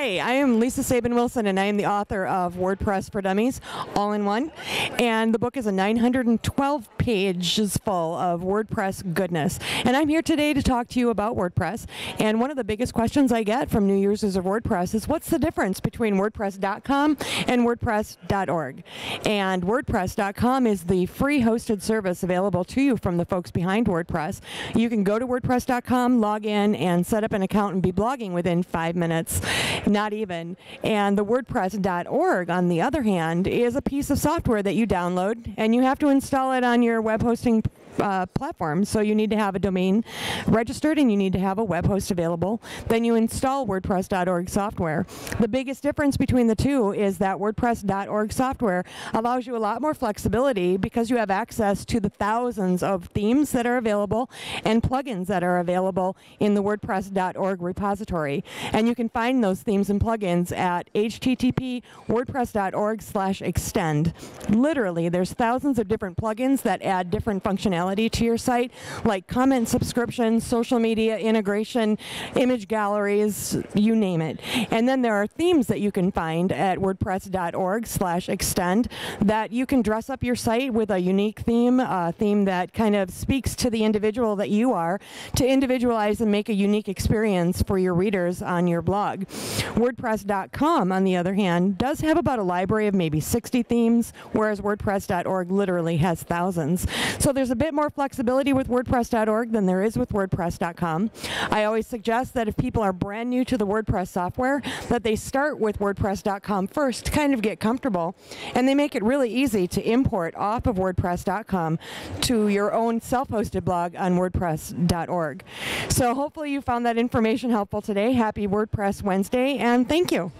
Hi, I am Lisa Sabin-Wilson, and I am the author of WordPress for Dummies, All-in-One. And the book is a 912 pages full of WordPress goodness. And I'm here today to talk to you about WordPress. And one of the biggest questions I get from new users of WordPress is, what's the difference between WordPress.com and WordPress.org? And WordPress.com is the free hosted service available to you from the folks behind WordPress. You can go to WordPress.com, log in, and set up an account and be blogging within 5 minutes. Not even. And the WordPress.org, on the other hand, is a piece of software that you download, and you have to install it on your web hosting platform. So you need to have a domain registered, and you need to have a web host available. Then you install WordPress.org software. The biggest difference between the two is that WordPress.org software allows you a lot more flexibility because you have access to the thousands of themes that are available and plugins that are available in the WordPress.org repository. And you can find those themes and plugins at http://wordpress.org/extend. Literally, there's thousands of different plugins that add different functionality to your site, like comment subscription, social media integration, image galleries, you name it. And then there are themes that you can find at WordPress.org/extend that you can dress up your site with a unique theme, a theme that kind of speaks to the individual that you are, to individualize and make a unique experience for your readers on your blog. WordPress.com, on the other hand, does have about a library of maybe 60 themes, whereas WordPress.org literally has thousands. So there's a bit more flexibility with WordPress.org than there is with WordPress.com. I always suggest that if people are brand new to the WordPress software, that they start with WordPress.com first to kind of get comfortable, and they make it really easy to import off of WordPress.com to your own self-hosted blog on WordPress.org. So hopefully you found that information helpful today. Happy WordPress Wednesday, and thank you.